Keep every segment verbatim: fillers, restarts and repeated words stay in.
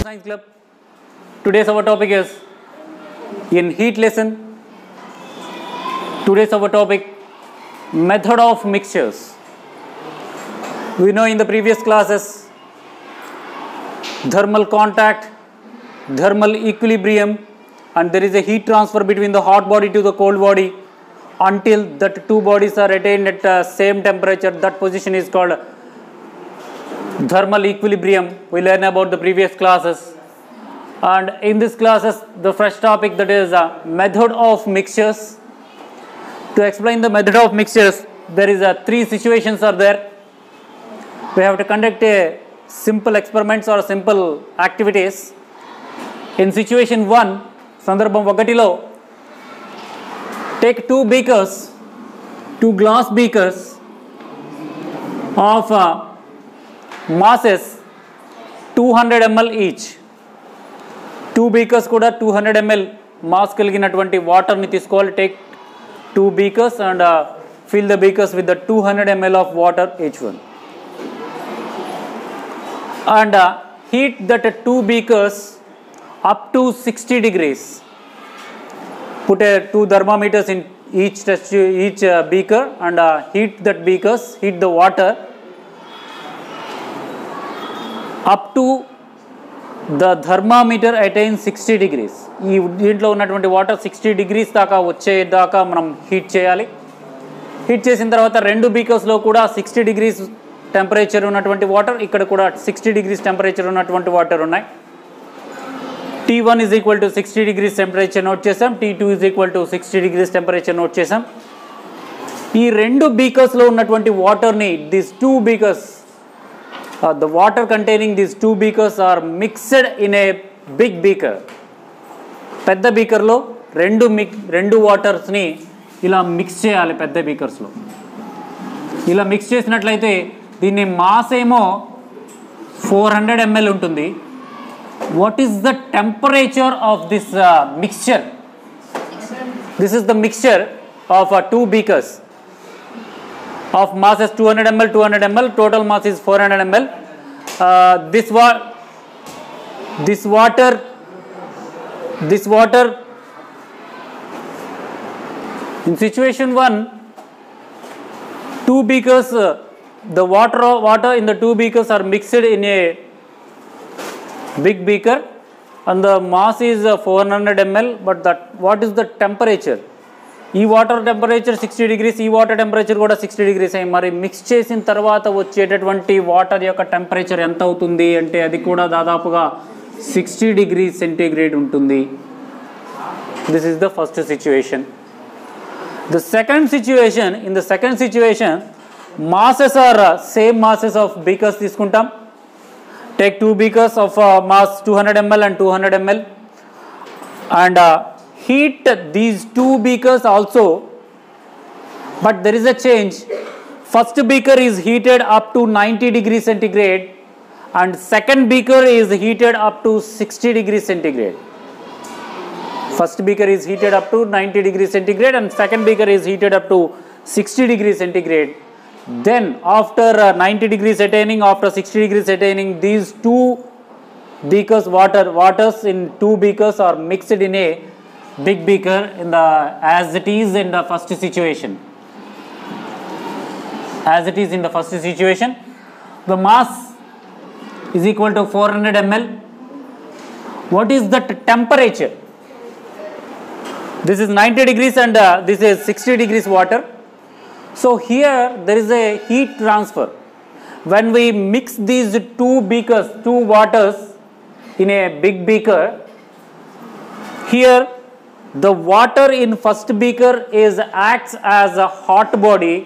Science Club. Today's our topic is in heat lesson. Today's our topic method of mixtures. We know in the previous classes thermal contact, thermal equilibrium, and there is a heat transfer between the hot body to the cold body until that two bodies are attained at uh, same temperature. That position is called thermal equilibrium. We learn about the previous classes, and in this classes the fresh topic, that is a method of mixtures. To explain the method of mixtures, there is a three situations are there. We have to conduct a simple experiments or simple activities. In situation one, Sandarbham Vagatilo, take two beakers, two glass beakers of uh, masses two hundred milliliters each. Two beakers kuda two hundred milliliters mass kaliginaatuvanti water ni teesukovali. Take two beakers and uh, fill the beakers with the two hundred milliliters of water each one. And uh, heat that two beakers up to sixty degrees. Put a two thermometers in each each uh, beaker and uh, heat that beakers, heat the water up to the thermometer attains sixty degrees. Ee deentlo unnatuvanti water sixty degrees daaka vache daaka manam heat cheyali. Heat chesin tarvata rendu beakers lo kuda sixty degrees temperature unnatuvanti water, ikkada kuda sixty degrees temperature unnatuvanti water unnai. T one is equal to sixty degrees temperature note chesam, T two is equal to sixty degrees temperature note chesam. Ee rendu beakers lo unnatuvanti water ni these two beakers, Uh, the water containing these two beakers are mixed in a big beaker. Pedda beaker lo rendu rendu waters ni ila mix cheyali. Pedda beakers lo ila mix chesinatlaithe deenni mass emo four hundred milliliters untundi. What is the temperature of this uh, mixture? This is the mixture of uh, two beakers of masses two hundred milliliters, two hundred milliliters, total mass is four hundred milliliters. Uh, this, wa this water, this water, in situation one, two beakers, uh, the water, water in the two beakers are mixed in a big beaker and the mass is uh, four hundred milliliters, but that, what is the temperature? E water temperature sixty degrees, e water temperature kuda sixty degrees ay. Mari mix chesin tarvata vachetaatuvanti water yokka temperature enta avutundi ante adi kuda dadapuga sixty degrees centigrade untundi. This is the first situation. The second situation, in the second situation, masses are uh, same masses of beakers తీసుకుంటాం. Take two beakers of uh, mass two hundred milliliters and two hundred milliliters and uh, heat these two beakers also, but there is a change. First beaker is heated up to ninety degrees centigrade and second beaker is heated up to sixty degrees centigrade. First beaker is heated up to ninety degrees centigrade and second beaker is heated up to sixty degrees centigrade. Then after uh, ninety degrees attaining, after sixty degrees attaining, these two beakers water, waters in two beakers are mixed in a big beaker in the as it is in the first situation. As it is in the first situation, the mass is equal to four hundred milliliters. What is the temperature? This is ninety degrees and uh, this is sixty degrees water. So here there is a heat transfer. When we mix these two beakers, two waters in a big beaker, here the water in first beaker is acts as a hot body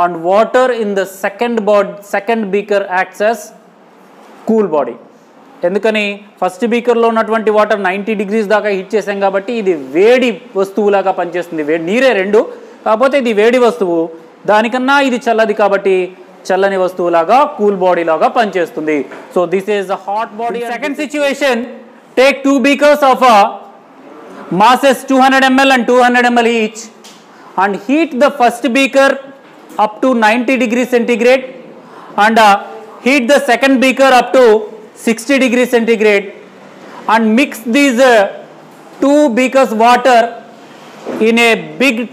and water in the second bod, second beaker acts as cool body. Endukani first beaker lo unnatuvanti water ninety degrees daaka heat chesam kabatti idi vedi vastuvu laga panchestundi. Vedi neere rendu kabothe idi vedi vastuvu, danikanna idi challadi kabatti challani vastuvu laga cool body laga panchestundi. So this is a hot body. Second situation, Take two beakers of a masses two hundred milliliters and two hundred milliliters each and heat the first beaker up to ninety degrees centigrade and uh, heat the second beaker up to sixty degrees centigrade and mix these uh, two beakers water in a big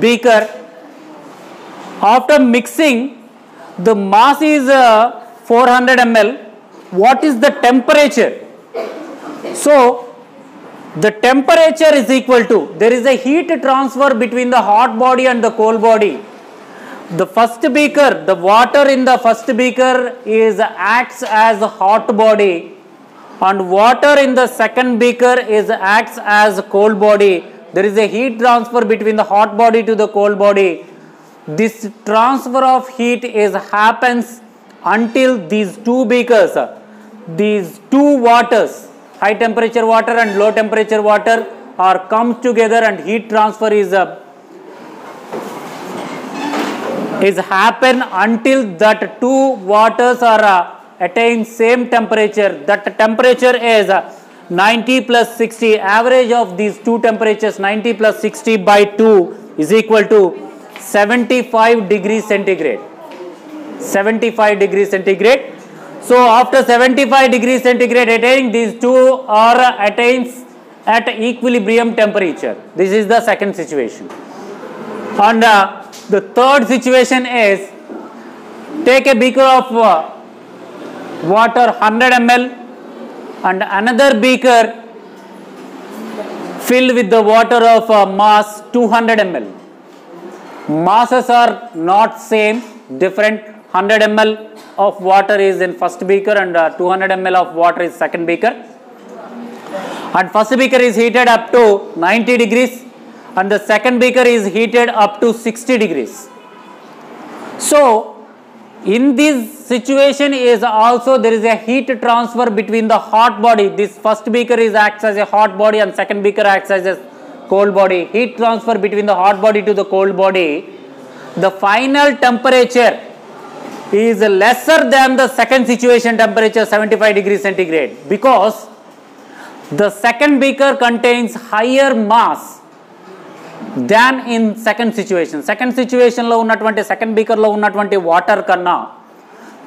beaker. After mixing, the mass is uh, four hundred milliliters. What is the temperature? So the temperature is equal to, there is a heat transfer between the hot body and the cold body. The first beaker, the water in the first beaker is acts as hot body and water in the second beaker is acts as cold body. There is a heat transfer between the hot body to the cold body. This transfer of heat is happens until these two beakers, these two waters, high temperature water and low temperature water, are come together and heat transfer is a is happen until that two waters are uh, attain same temperature. That temperature is uh, ninety plus sixty. Average of these two temperatures, ninety plus sixty by two, is equal to seventy-five degrees centigrade. seventy-five degrees centigrade. So after seventy-five degrees centigrade attaining, these two are uh, attains at equilibrium temperature. This is the second situation. And uh, the third situation is, take a beaker of uh, water one hundred milliliters and another beaker filled with the water of uh, mass two hundred milliliters. Masses are not same, different. One hundred milliliters of water is in first beaker and uh, two hundred milliliters of water is second beaker. And first beaker is heated up to ninety degrees. And the second beaker is heated up to sixty degrees. So, in this situation is also there is a heat transfer between the hot body. This first beaker is acts as a hot body and second beaker acts as a cold body. Heat transfer between the hot body to the cold body. The final temperature is lesser than the second situation temperature, seventy-five degrees centigrade, because the second beaker contains higher mass than in second situation. Second situation lo unnatuvanti second beaker lo unnatuvanti water kanna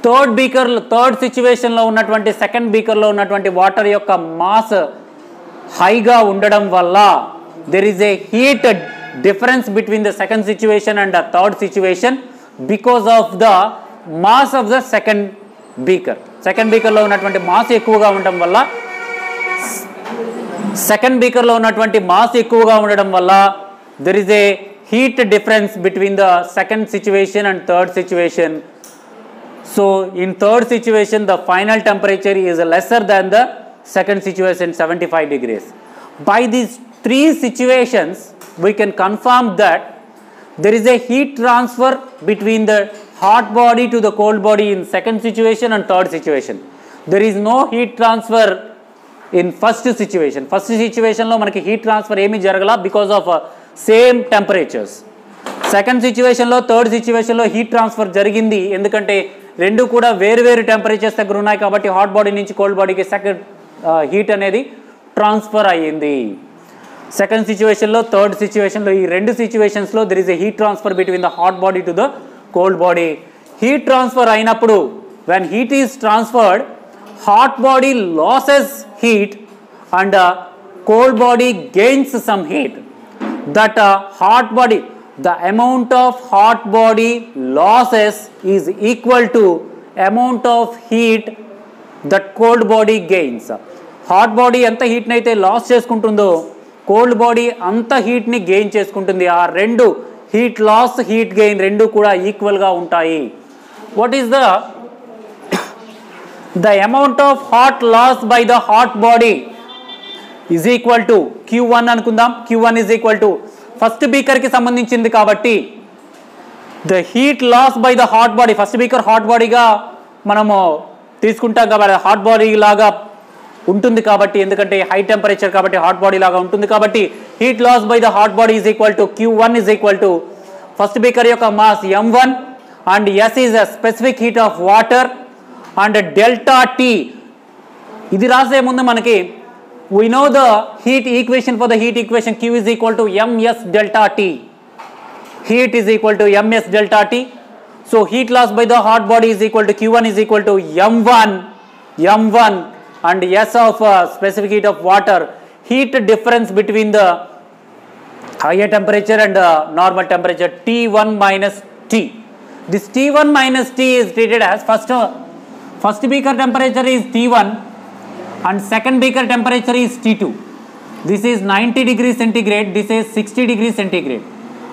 third beaker third situation lo unnatuvanti second beaker lo unnatuvanti water yokka mass high ga undadam valla there is a heat difference between the second situation and the third situation because of the mass of the second beaker. Second beaker lo unnatuvanti mass ekkuvaga undadam valla second beaker lo unnatuvanti mass ekkuvaga undadam valla there is a heat difference between the second situation and third situation. So, in third situation, the final temperature is lesser than the second situation, seventy-five degrees. By these three situations, we can confirm that there is a heat transfer between the hot body to the cold body in second situation and third situation. There is no heat transfer in first situation. First situation, lo manaki heat transfer emi jaragala because of uh, same temperatures. Second situation lo third situation lo heat transfer jarigindi endukante rendu kuda వేరు వేరు temperatures దగ్గర ఉన్నాయి కాబట్టి hot body నుంచి cold బాడీకి second heat అనేది transfer అయ్యింది. Second situation లో థర్డ్ situation లో ఈ రెండు situations లో there is a heat transfer between the hot body to the cold body. Heat transfer అయినప్పుడు, when heat is transferred, hot body loses heat and uh, cold body gains some heat. That uh, hot body, the amount of hot body losses is equal to amount of heat that cold body gains. Hot body anta heat ni aithe loss cheskuntundo, cold body anta heat ni gain cheskuntundi. Aa rendu heat loss, heat gain rendu kuda equal ga untayi. What is the the amount of hot loss by the hot body is equal to Q one అనుకుందాం. Q one is equal to first beaker కి సంబంధించింది కాబట్టి the heat loss by the hot body, first beaker hot బాడీగా మనము తీసుకుంటాం కాబట్టి hot body లాగా ఉంటుంది కాబట్టి, ఎందుకంటే హై టెంపరేచర్ కాబట్టి హాట్ బాడీ లాగా ఉంటుంది కాబట్టి heat loss by the hot body is equal to Q one is equal to first beaker యొక్క mass M one and S is a specific heat of water and delta T. ఇది రాసే ముందు మనకి we know the heat equation. For the heat equation, Q is equal to M S delta T. Heat is equal to M S delta T. So heat loss by the hot body is equal to Q one is equal to M one, M one and S of uh, specific heat of water. Heat difference between the higher temperature and uh, normal temperature, T one minus T. This T one minus T is treated as first, uh, first beaker temperature is T one and second beaker temperature is T two. This is ninety degrees centigrade, this is sixty degrees centigrade.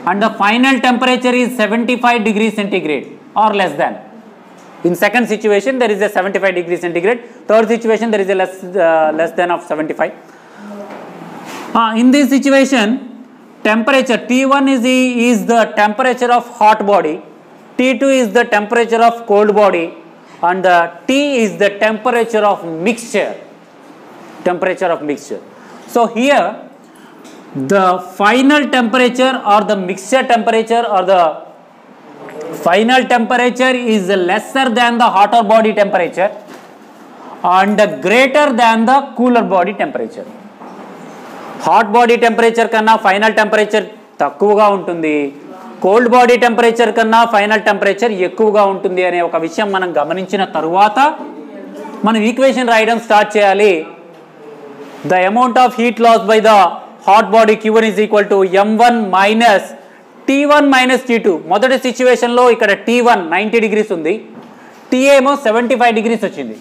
And the final temperature is seventy-five degrees centigrade or less than. In second situation, there is a seventy-five degrees centigrade. Third situation, there is a less, uh, less than of seventy-five. Uh, in this situation, temperature T one is the, is the temperature of hot body, T two is the temperature of cold body, and uh, T is the temperature of mixture. Temperature of mixture. So here, the final temperature or the mixture temperature or the final temperature is lesser than the hotter body temperature and greater than the cooler body temperature. Hot body temperature kanna final temperature takkuvaga untundi. Cold body temperature kanna final temperature ekkuvaga untundi ane oka vishayam manam gamaninchina tarvata manam equation raayadam start cheyali. The amount of heat loss by the hot body Q one is equal to M one minus T one minus T two. Modern situation low, T one ninety degrees undi. T A seventy-five degrees achindi.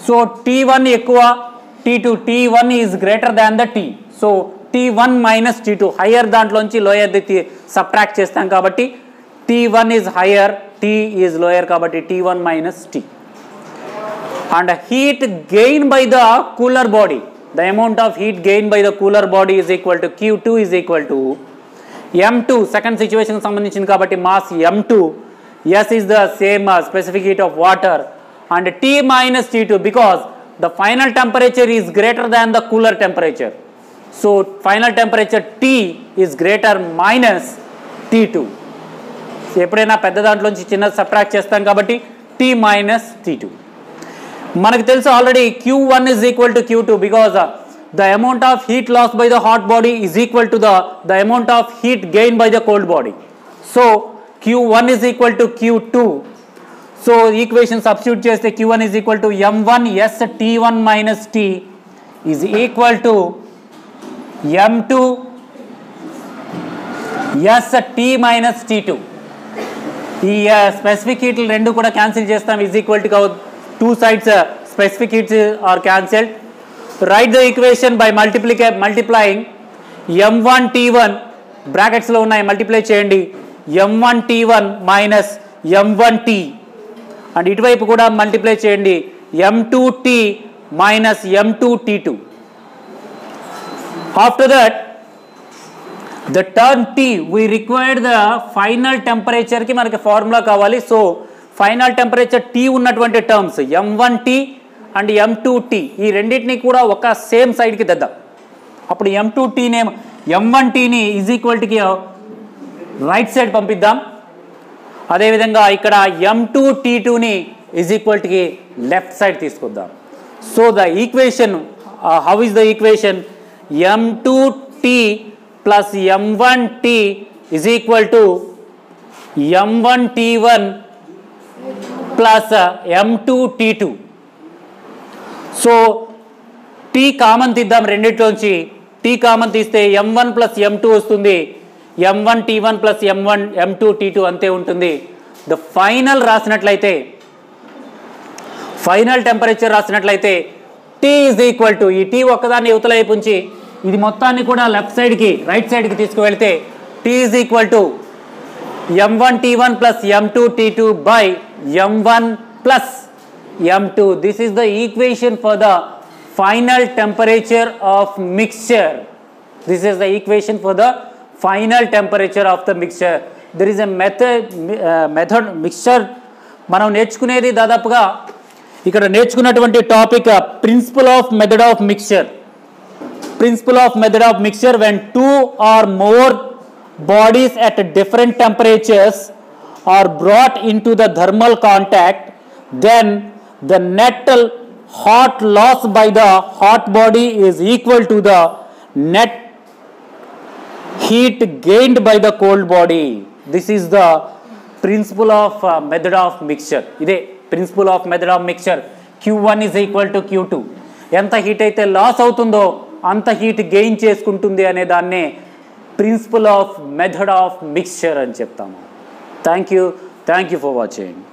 So T one equal T two. T one is greater than the T. So T one minus T two. Higher than lonchi lower the subtract chestam kabatti. T one is higher. T is lower kabatti. T one minus T. And heat gained by the cooler body. The amount of heat gained by the cooler body is equal to Q two is equal to M two. Second situation sambandhinchin kabatti mass M two. S is the same as specific heat of water. And T minus T two because the final temperature is greater than the cooler temperature. So final temperature T is greater minus T two. Eppudaina pedda dantlonchi chinna subtract chestam kabatti T minus T two. Manaki telusu already Q one is equal to Q two because uh, the amount of heat lost by the hot body is equal to the, the amount of heat gained by the cold body. So Q one is equal to Q two. So equation substitute cheste Q one is equal to M one S T one minus T is equal to M two S T minus T two. The uh, specific heat rendu kuda cancel chestam is equal to two sides uh, specific heats are cancelled. Write the equation by multiplic multiplying M one T one brackets lo unnai multiply cheyandi M one T one minus M one T and it vaipu kuda multiply cheyandi M two T minus M two T two. After that the term T we require the final temperature ki manaki formula kavali. So final temperature T unnatuvanti terms M one T and M two T ee renditni kuda oka same side ki dadda appudu M two T ne M one T ni is equal to ki right side pampiddam ade vidhanga ikkada M two T two ni is equal to ki left side teeskuddam. So the equation uh, how is the equation M two T plus M one T is equal to M one T one plus uh, M two T two. So T common tiddam renditlochi T common tiste M one plus M two ostundi. M one T one plus M one M two T two ante untundi. The final rasinatlaite final temperature rasinatlaite T is equal to ee T okkadanni evutala ipunchi idi mottanni kuda left side ki right side ki teesukuvelte T is equal to M one T one plus M two T two by M one plus M two. This is the equation for the final temperature of mixture. This is the equation for the final temperature of the mixture. There is a method, uh, method mixture. Manam nechkuneedi dadapuga ikkada nechkunnatuvanti topic principle of method of mixture. Principle of method of mixture when two or more bodies at different temperatures are brought into the thermal contact, then the net hot loss by the hot body is equal to the net heat gained by the cold body. This is the principle of uh, method of mixture. Ide principle of method of mixture. Q one is equal to Q two. Yanta heat aithe loss avutundo anta heat gain cheskuntundi ane danne principle of method of mixture ani cheptamu. Thank you. Thank you for watching.